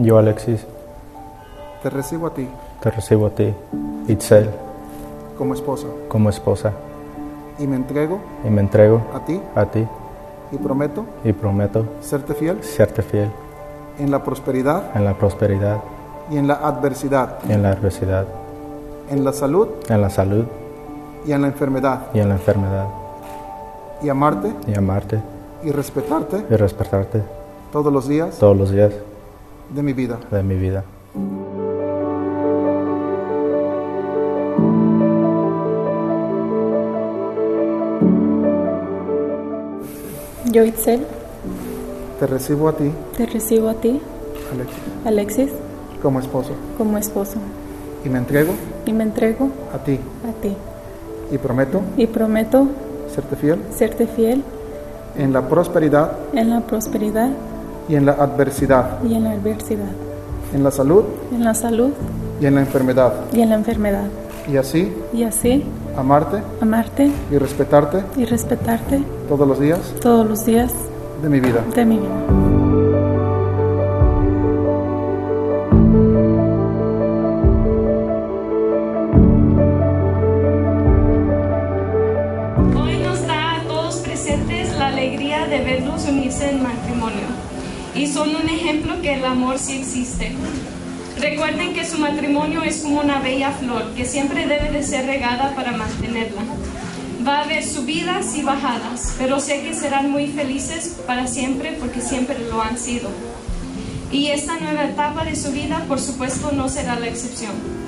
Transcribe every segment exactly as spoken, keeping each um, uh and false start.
Yo, Alexis. Te recibo a ti. Te recibo a ti, Itzel. Como esposa. Como esposa. Y me entrego. Y me entrego. A ti. A ti. Y prometo. Y prometo. Serte fiel. Serte fiel. En la prosperidad. En la prosperidad. Y en la adversidad. Y en la adversidad. En la salud. En la salud. Y en la enfermedad. Y en la enfermedad. Y amarte. Y amarte. Y respetarte. Y respetarte. Todos los días. Todos los días. De mi vida. De mi vida. Yo, Itzel. Te recibo a ti. Te recibo a ti. Alexis. Alexis. Como esposo. Como esposo. Y me entrego. Y me entrego. A ti. A ti. Y prometo. Y prometo. Serte fiel. Serte fiel. En la prosperidad. En la prosperidad. Y en la adversidad. Y en la adversidad. En la salud. En la salud. Y en la enfermedad. Y en la enfermedad. Y así. Y así. Amarte. Amarte. Y respetarte. Y respetarte. Todos los días. Todos los días. De mi vida. De mi vida. Hoy nos da a todos presentes la alegría de verlos unirse en matrimonio. Y son un ejemplo que el amor sí existe. Recuerden que su matrimonio es como una bella flor que siempre debe de ser regada para mantenerla. Va a haber subidas y bajadas, pero sé que serán muy felices para siempre porque siempre lo han sido. Y esta nueva etapa de su vida, por supuesto, no será la excepción.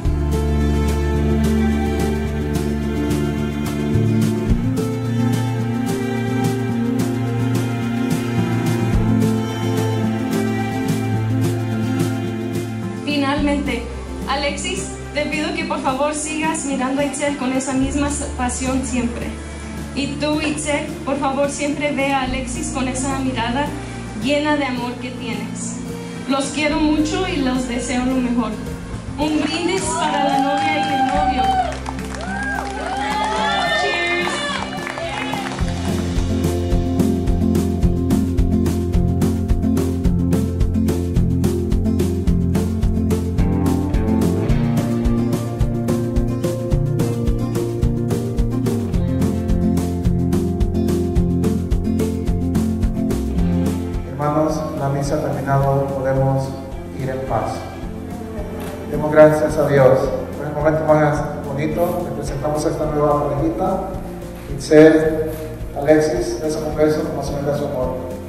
Finalmente, Alexis, te pido que por favor sigas mirando a Itzel con esa misma pasión siempre. Y tú, Itzel, por favor siempre ve a Alexis con esa mirada llena de amor que tienes. Los quiero mucho y los deseo lo mejor. Un brindis para la novia y el novio. Hermanos, la misa ha terminado, podemos ir en paz. Demos gracias a Dios. Por el momento más bonito, le presentamos a esta nueva parejita, Itzel, Alexis, les confieso como señal de su amor.